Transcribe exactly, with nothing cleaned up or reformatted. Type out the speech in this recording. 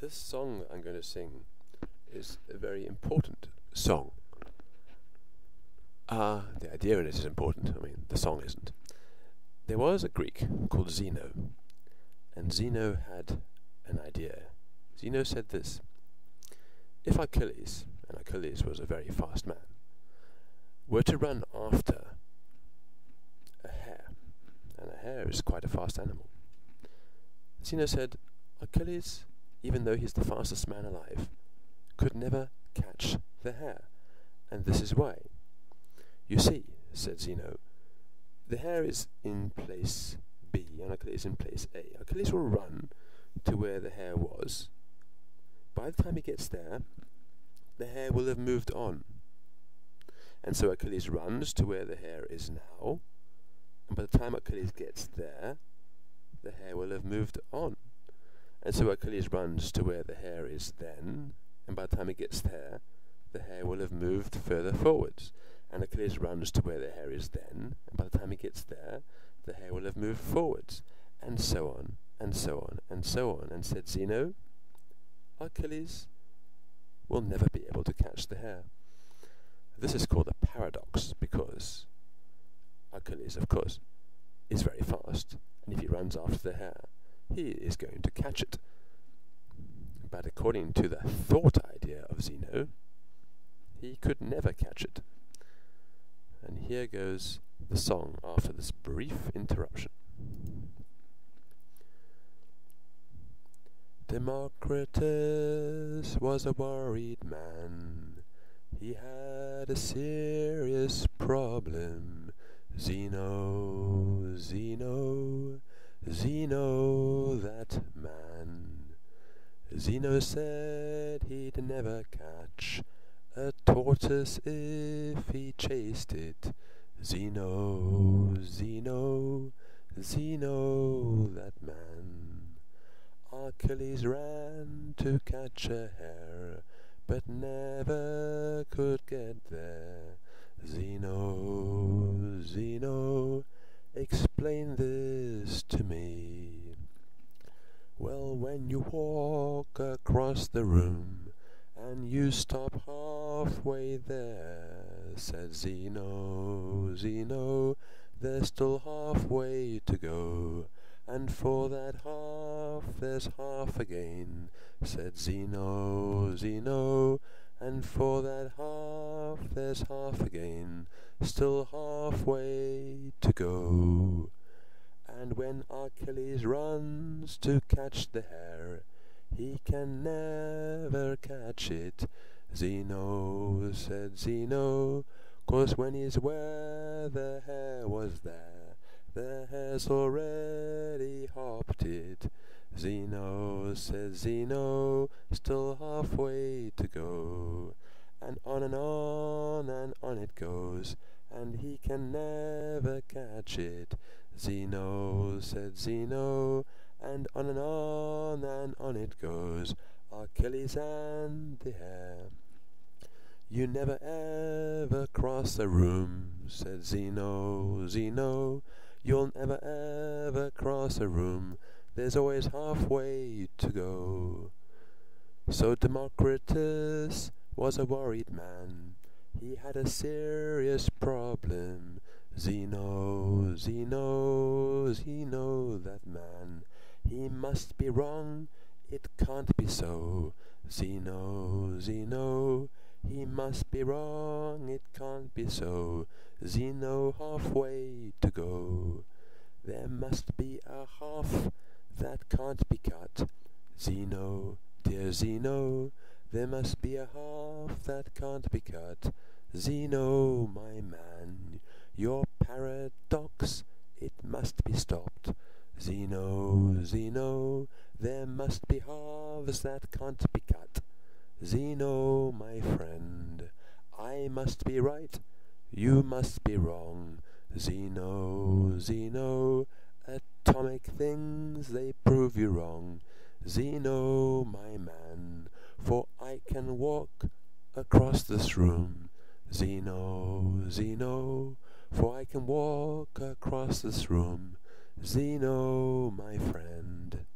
This song that I'm going to sing is a very important song. Uh, the idea in it is important, I mean, the song isn't. There was a Greek called Zeno, and Zeno had an idea. Zeno said this: if Achilles, and Achilles was a very fast man, were to run after a hare, and a hare is quite a fast animal, Zeno said, Achilles, even though he's the fastest man alive, could never catch the hare, and this is why. You see, said Zeno, the hare is in place B and Achilles is in place A. Achilles will run to where the hare was. By the time he gets there, the hare will have moved on. And so Achilles runs to where the hare is now, and by the time Achilles gets there, the hare will have moved on. And so Achilles runs to where the hare is then, and by the time he gets there, the hare will have moved further forwards. And Achilles runs to where the hare is then, and by the time he gets there, the hare will have moved forwards, and so on, and so on, and so on. And said Zeno, Achilles will never be able to catch the hare. This is called a paradox, because Achilles, of course, is very fast, and if he runs after the hare, he is going to catch it. But according to the thought idea of Zeno, he could never catch it. And here goes the song after this brief interruption. Democritus was a worried man. He had a serious problem. Zeno, Zeno, Zeno, that man. Zeno said he'd never catch a tortoise if he chased it. Zeno, Zeno, Zeno, that man. Achilles ran to catch a hare, but never could get there. Zeno, Zeno, explain this to me. Well, when you walk across the room, and you stop halfway there, said Zeno, Zeno, there's still halfway to go, and for that half there's half again, said Zeno, Zeno, and for that half there's half again, still halfway to go. And when Achilles runs to catch the hare, he can never catch it. Zeno, said Zeno, 'cause when he's where the hare was there, the hare's already hopped it. Zeno, said Zeno, still halfway to go. And on and on and on it goes, and he can never catch it. Zeno, said Zeno, and on and on and on it goes, Achilles and the hare. You never ever cross a room, said Zeno, Zeno, you'll never ever cross a room, there's always halfway to go. So Democritus was a worried man, he had a serious problem. Zeno, Zeno, Zeno, that man. He must be wrong, it can't be so. Zeno, Zeno, he must be wrong, it can't be so. Zeno, halfway to go. There must be a half that can't be cut. Zeno, dear Zeno, there must be a half that can't be cut. Zeno, my man, your paradox, it must be stopped. Zeno, Zeno, there must be halves that can't be cut. Zeno, my friend, I must be right, you must be wrong. Zeno, Zeno, atomic things, they prove you wrong. Zeno, my man, for I can walk across this room. Zeno, Zeno, for I can walk across this room. Zeno, my friend.